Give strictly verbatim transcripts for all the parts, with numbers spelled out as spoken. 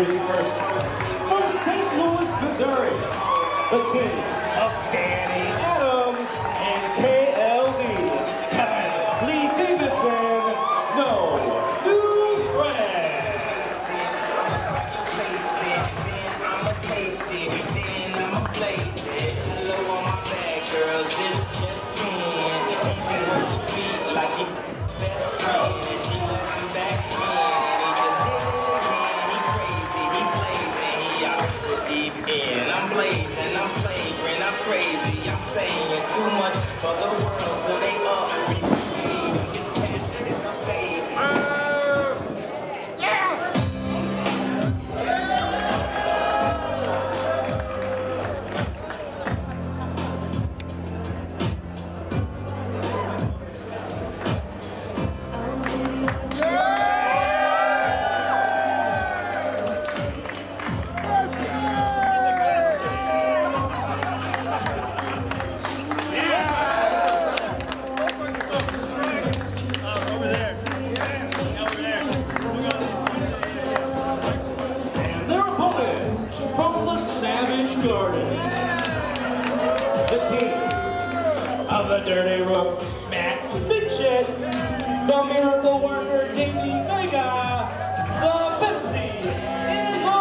introducing first, from Saint Louis, Missouri, the team of Danny Adams and K L D, Kevin Lee Davidson, No New Friends. For the world, so they all repeat. This past is a favor. Dirty Rook, Matt Fitchett, the miracle worker, Davey Vega, the Besties in the World.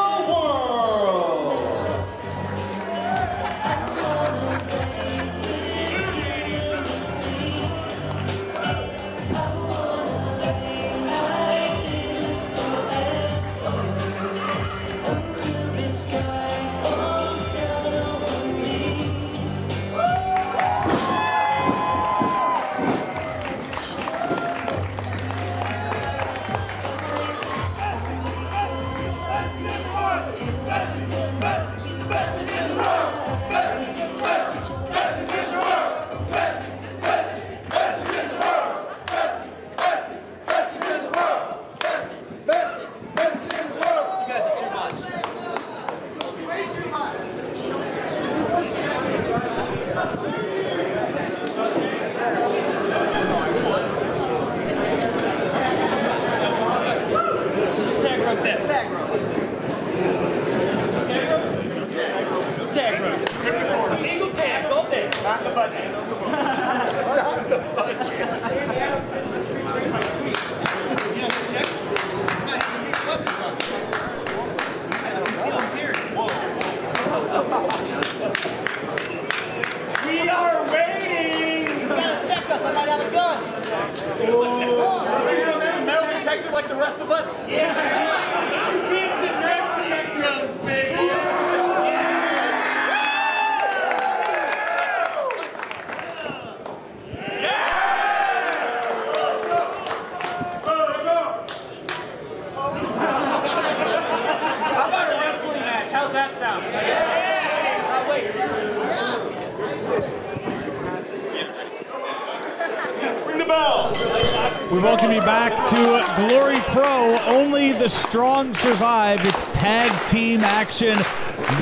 We welcome you back to Glory Pro. Only the strong survive. It's tag team action.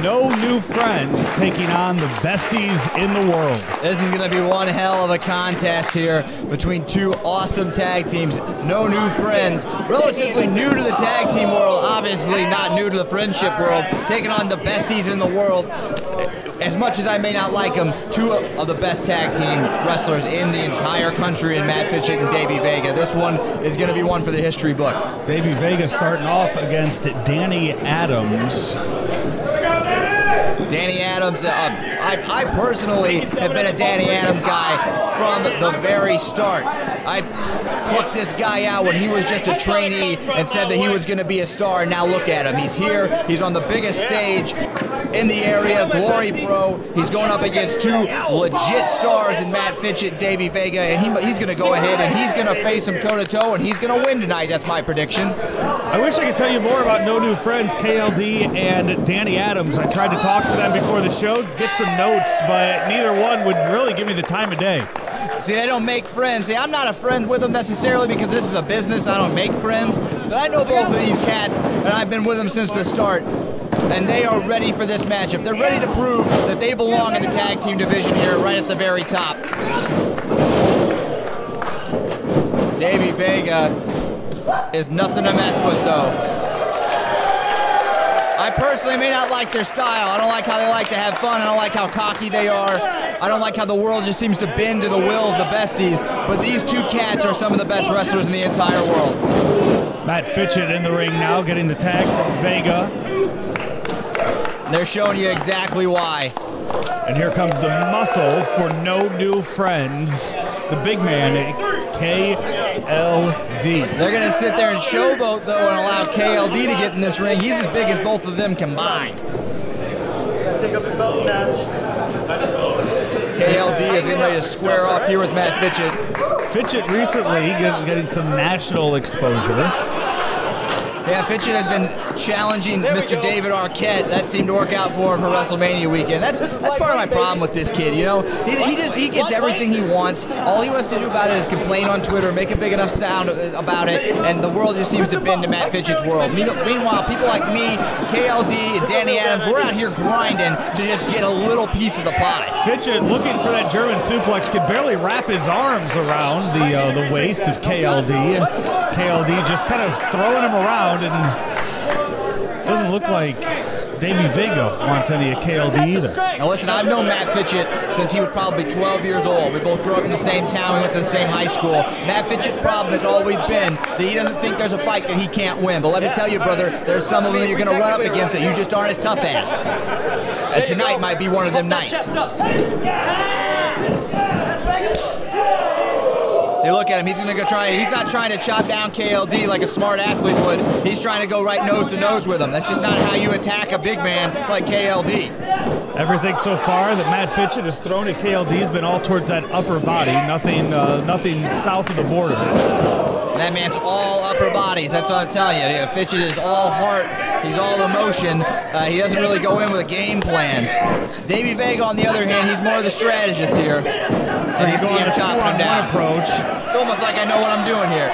No New Friends taking on the Besties in the World. This is going to be one hell of a contest here between two awesome tag teams. No New Friends, relatively new to the tag team world, obviously not new to the friendship world, taking on the Besties in the World. As much as I may not like them, two of the best tag team wrestlers in the entire country in Matt Fitchett and Davey Vega. This one is going to be one for the history books. Davey Vega starting off against Danny Adams. Danny Adams, uh, I, I personally have been a Danny Adams guy from the very start. I plucked this guy out when he was just a trainee and said that he was going to be a star, and now look at him. He's here, he's on the biggest stage in the area, Glory Pro. He's going up against two legit stars in Matt Fitchett, Davey Vega, and he, he's going to go ahead and he's going to face him toe-to-toe, and he's going to win tonight. That's my prediction. I wish I could tell you more about No New Friends, K L D, and Danny Adams. I tried to talk to them before the show, get some notes, but neither one would really give me the time of day. See, they don't make friends. See, I'm not a friend with them necessarily because this is a business. I don't make friends. But I know both of these cats, and I've been with them since the start. And they are ready for this matchup. They're ready to prove that they belong in the tag team division here, right at the very top. Davey Vega is nothing to mess with, though. I personally may not like their style. I don't like how they like to have fun. I don't like how cocky they are. I don't like how the world just seems to bend to the will of the Besties. But these two cats are some of the best wrestlers in the entire world. Matt Fitchett in the ring now, getting the tag from Vega. They're showing you exactly why. And here comes the muscle for No New Friends, the big man, K L D. They're going to sit there and showboat, though, and allow K L D to get in this ring. He's as big as both of them combined. Take up his belt match. K L D is getting ready to square off here with Matt Fitchett. Fitchett recently getting some national exposure. Yeah, Fitchett has been challenging Mister David Arquette. That seemed to work out for him for WrestleMania weekend. That's, that's part of my problem with this kid, you know? He, he just he gets everything he wants. All he wants to do about it is complain on Twitter, make a big enough sound about it, and the world just seems to bend to Matt Fitchett's world. Meanwhile, people like me, K L D, and Danny Adams, we're out here grinding to just get a little piece of the pie. Fitchett looking for that German suplex, could barely wrap his arms around the, uh, the waist of K L D. K L D just kind of throwing him around. And doesn't look like Davey Vega wants any of K L D either. Now listen, I've known Matt Fitchett since he was probably twelve years old. We both grew up in the same town, we went to the same high school. Matt Fitchett's problem has always been that he doesn't think there's a fight that he can't win. But let me tell you, brother, there's some of them you're going to run up against that you just aren't as tough as. And tonight might be one of them nights. You look at him, he's gonna go try, he's not trying to chop down K L D like a smart athlete would. He's trying to go right nose to nose with him. That's just not how you attack a big man like K L D. Everything so far that Matt Fitchett has thrown at K L D has been all towards that upper body, nothing uh, nothing south of the border. That man's all upper bodies, that's what I'm telling you. Yeah, Fitchett is all heart, he's all emotion. Uh, he doesn't really go in with a game plan. Davey Vega, on the other hand, he's more of the strategist here. Did you see him chopping him down? Approach. It's almost like I know what I'm doing here.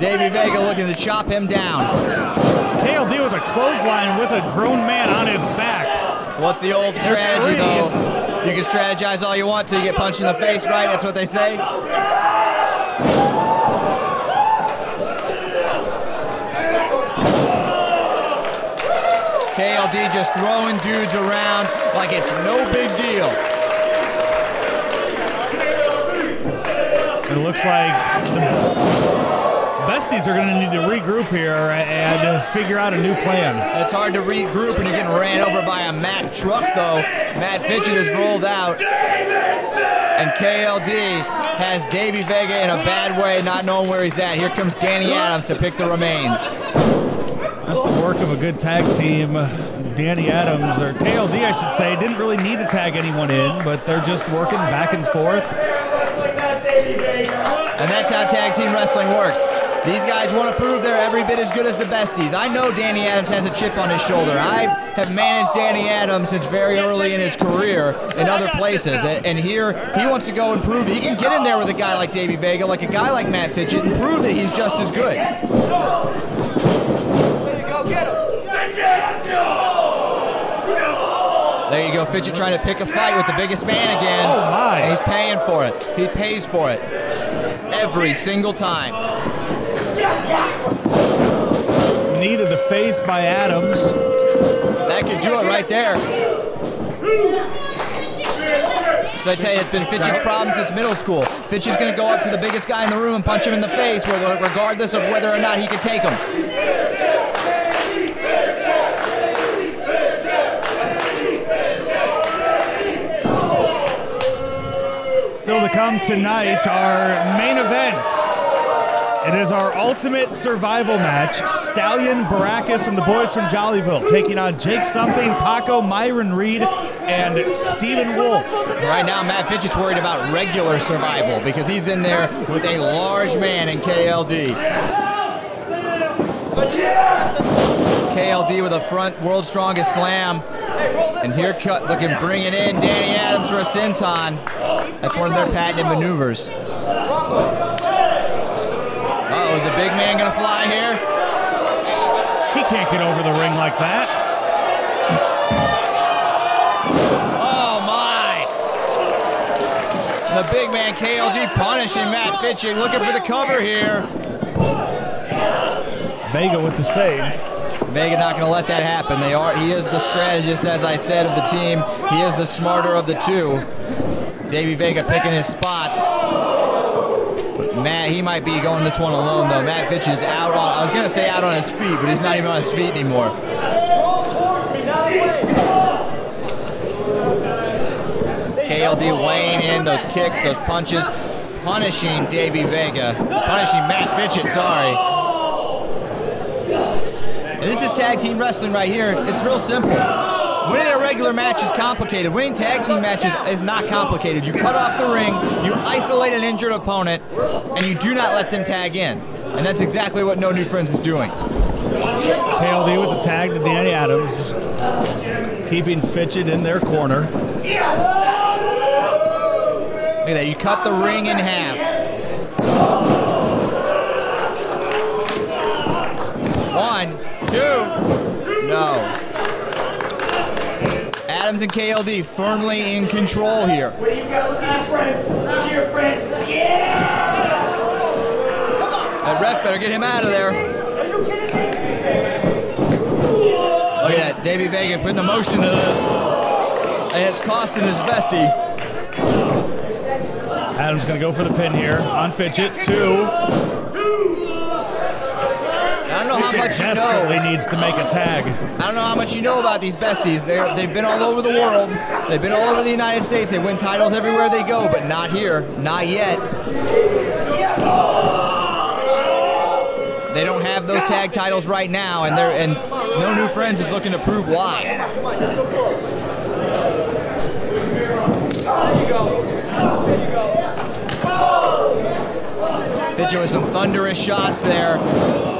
Davey Vega looking to chop him down. K L D with a clothesline with a grown man on his back. What's the old strategy, though? You can strategize all you want till you get punched in the face, right? That's what they say. K L D just throwing dudes around like it's no big deal. It looks like the Besties are going to need to regroup here and figure out a new plan. It's hard to regroup when you're getting ran over by a Matt truck, though. Matt Fitchett has rolled out, and K L D has Davey Vega in a bad way, not knowing where he's at. Here comes Danny Adams to pick the remains. That's the work of a good tag team. Danny Adams, or K L D, I should say, didn't really need to tag anyone in, but they're just working back and forth. And that's how tag team wrestling works. These guys want to prove they're every bit as good as the Besties. I know Danny Adams has a chip on his shoulder. I have managed Danny Adams since very early in his career in other places. And here, he wants to go and prove he can get in there with a guy like Davey Vega, like a guy like Matt Fitchett, and prove that he's just as good. There you go, Fitchett trying to pick a fight with the biggest man again. Oh my! And he's paying for it. He pays for it every single time. Knee to the face by Adams. That could do it right there. So I tell you, it's been Fitchett's problem since middle school. Fitchett's going to go up to the biggest guy in the room and punch him in the face, regardless of whether or not he can take him. Still to come tonight, our main event. It is our ultimate survival match. Stallion Barakas and the Boys from Jollyville taking on Jake Something, Paco, Myron Reed, and Stephen Wolf. Right now, Matt Fitchett's worried about regular survival because he's in there with a large man in K L D. K L D with a front World's Strongest Slam. And here, cut looking, bringing in Danny Adams for a senton. That's one of their patented maneuvers. Uh-oh, is the big man gonna fly here? He can't get over the ring like that. Oh my! The big man K L D punishing Matt Fitchett, looking for the cover here. Vega with the save. Vega not going to let that happen. They are. He is the strategist, as I said, of the team. He is the smarter of the two. Davey Vega picking his spots. Matt, he might be going this one alone, though. Matt Fitchett is out on, I was going to say out on his feet, but he's not even on his feet anymore. K L D weighing in those kicks, those punches, punishing Davey Vega, punishing Matt Fitchett, sorry. And this is tag team wrestling right here. It's real simple. Winning a regular match is complicated. Winning tag team matches is not complicated. You cut off the ring, you isolate an injured opponent, and you do not let them tag in. And that's exactly what No New Friends is doing. K L D with the tag to Danny Adams, keeping Fitchett in their corner. Look at that, you cut the ring in half. One, two, no. Adams and K L D firmly in control here. What do you got? Look at your friend. Look at your friend. Yeah! Come on. That ref better get him out of there. Are you kidding me? Look at that. Davey Vega putting emotion into this. And it's costing his bestie. Adams going to go for the pin here on Fitchett. Two. Desperately needs to make a tag. I don't know how much you know about these besties. They're, they've been all over the world. They've been all over the United States. They win titles everywhere they go, but not here. Not yet. They don't have those tag titles right now, and they're and No New Friends is looking to prove why. Come on, you're so close. There you go. There you go. Fitchett with some thunderous shots there.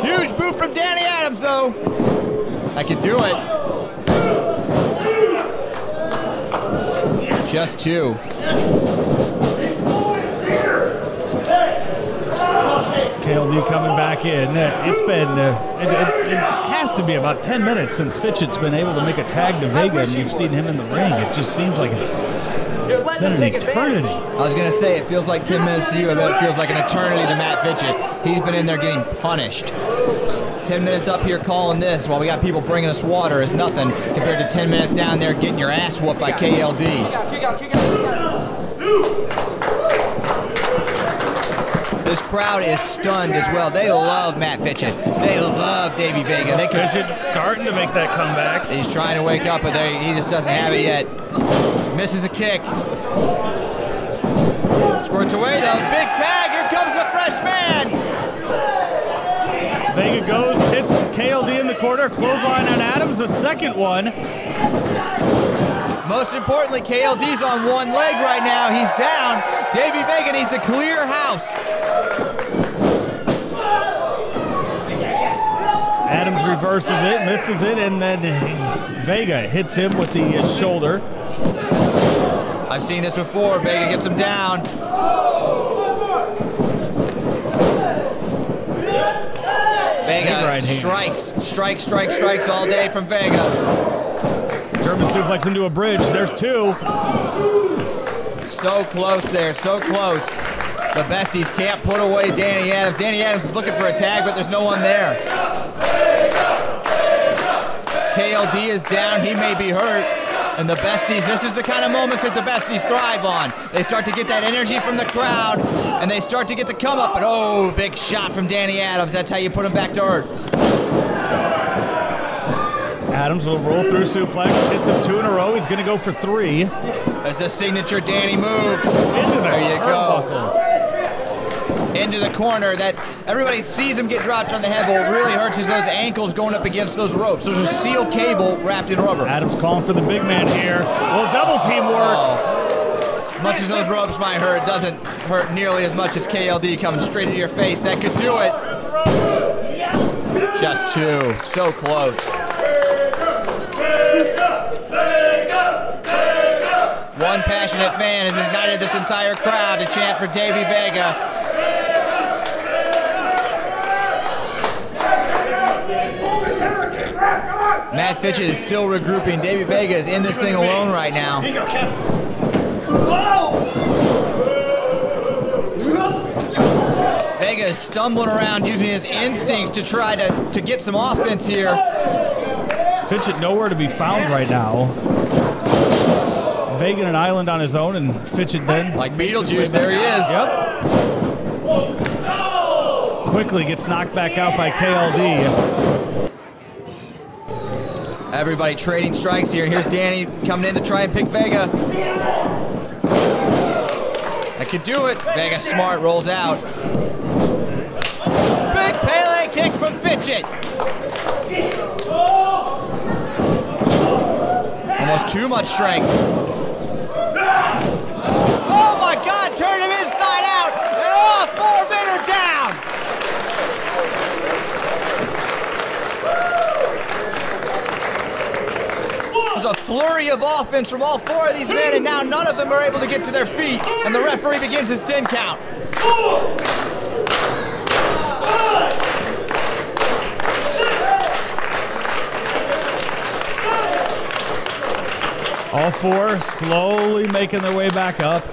Huge boot from Danny Adams, though. I can do it. Just two. K L D coming back in. It's been, uh, it, it, it has to be about ten minutes since Fitchett's been able to make a tag to Vega, and you've seen him in the ring. It just seems like it's been an eternity. I was going to say, it feels like ten minutes to you, but it feels like an eternity to Matt Fitchett. He's been in there getting punished. ten minutes up here calling this while we got people bringing us water is nothing compared to ten minutes down there getting your ass whooped by K L D. Kick out, kick out, kick out, kick out. This crowd is stunned as well. They love Matt Fitchett. They love Davey Vega. They could, Fitchett starting to make that comeback. He's trying to wake up, but they, he just doesn't have it yet. Misses a kick. Squirts away though. Big tag. Here comes the freshman. Vega goes, hits K L D in the corner. Clothesline on Adams, a second one. Most importantly, K L D's on one leg right now. He's down. Davey Vega needs to clear house. Adams reverses it, misses it, and then Vega hits him with the uh, shoulder. I've seen this before. Vega gets him down. Vega strikes, strikes, strikes, strikes all day from Vega. German suplex into a bridge. There's two. So close there, so close. The besties can't put away Danny Adams. Danny Adams is looking for a tag, but there's no one there. K L D is down, he may be hurt. And the besties, this is the kind of moments that the besties thrive on. They start to get that energy from the crowd, and they start to get the come up, but oh, big shot from Danny Adams. That's how you put him back to earth. Adams will roll through suplex, hits him two in a row. He's going to go for three. That's the signature Danny move. Into the there you go. Into the corner. That everybody sees him get dropped on the head, but what really hurts is those ankles going up against those ropes. There's a steel cable wrapped in rubber. Adams calling for the big man here. Well, double team work. Oh. Much as those ropes might hurt, it doesn't hurt nearly as much as K L D coming straight at your face. That could do it. Just two. So close. One passionate fan has ignited this entire crowd to chant for Davey Vega. Matt Fitchett is still regrouping. Davey Vega is in this thing alone right now. Vega is stumbling around using his instincts to try to, to get some offense here. Fitchett nowhere to be found right now. Vega in an island on his own, and Fitchett then. Like Beetlejuice, there he is. Yep. Quickly gets knocked back out by K L D. Everybody trading strikes here. Here's Danny coming in to try and pick Vega. That could do it. Vega smart, rolls out. Big Pele kick from Fitchett. Almost too much strength. Oh my God, turn him inside out. And off, four men are down. A flurry of offense from all four of these men, and now none of them are able to get to their feet, and the referee begins his ten count. All four slowly making their way back up.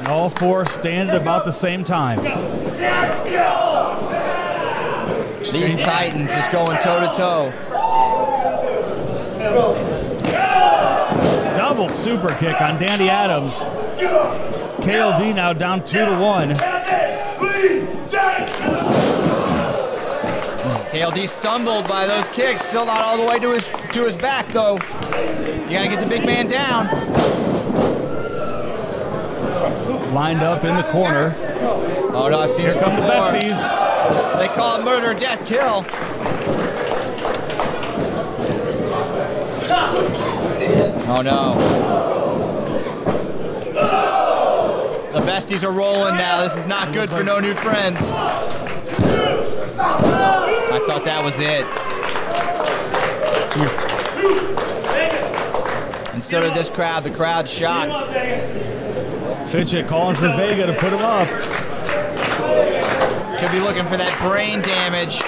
And all four stand at about the same time. These Titans just going toe-to-toe. Double super kick on Danny Adams. K L D now down two to one. K L D stumbled by those kicks, still not all the way to his to his back though. You gotta get the big man down. Lined up in the corner. Oh no, I've seen her come to besties. They call it murder, death, kill. Oh no. The besties are rolling now. This is not good for No New Friends. I thought that was it. And so did this crowd. The crowd's shocked. Fitchett calling for Vega to put him up. Could be looking for that brain damage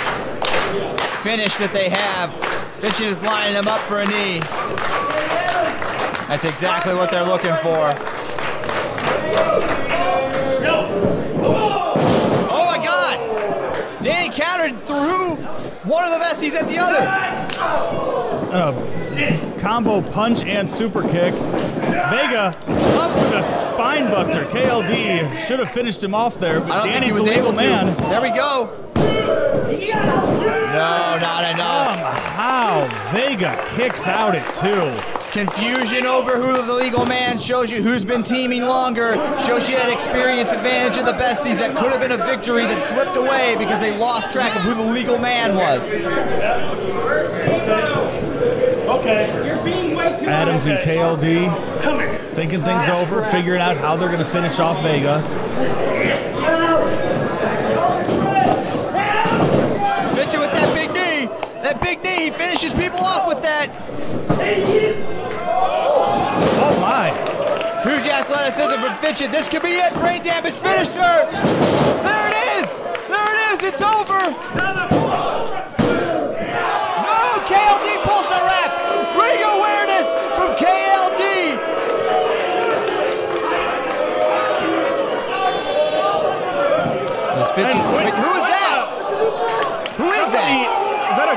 finish that they have. Fitchett is lining him up for a knee. That's exactly what they're looking for. Oh my God! Danny countered through one of the besties at the other. Uh, combo punch and super kick. Vega up with a spine buster. K L D should have finished him off there, but I don't Danny think he was able man. to. There we go. No, not enough. Somehow Vega kicks out at two. Confusion over who the legal man shows you who's been teaming longer, shows you that experience advantage of the besties that could have been a victory that slipped away because they lost track of who the legal man was. Okay. Adams and K L D thinking things over, figuring out how they're going to finish off Vega. Fitchett with that big knee. That big knee, he finishes people off with that. Oh my! Huge athleticism from Fitchett. This could be it. Brain damage finisher. There it is. There it is. It's over. No, K L D pulls the wrap. Ring awareness from K L D. Is Fitchett, wait, who is that? Who is that? Is that a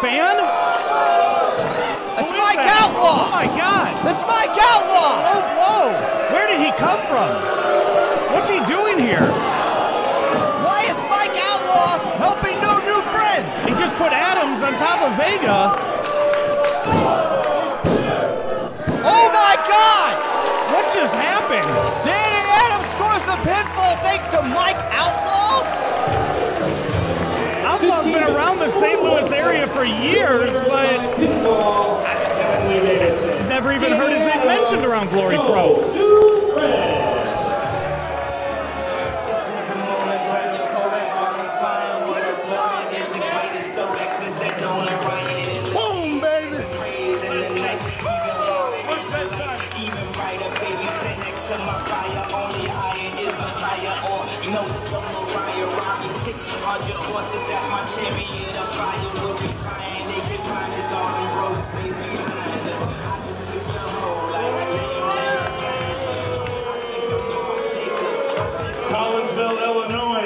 fan? That's Mike Outlaw! Oh my God! That's Mike Outlaw! Oh, whoa! Where did he come from? What's he doing here? Why is Mike Outlaw helping No New Friends? He just put Adams on top of Vega. Oh my God! What just happened? Danny Adams scores the pinfall thanks to Mike Outlaw? Outlaw's been around the Saint Louis area for years, but I've never even heard his name mentioned around Glory Pro. Boom, baby! Collinsville, Illinois.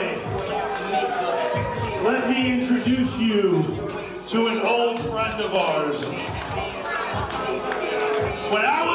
me introduce you to an old friend of ours. When I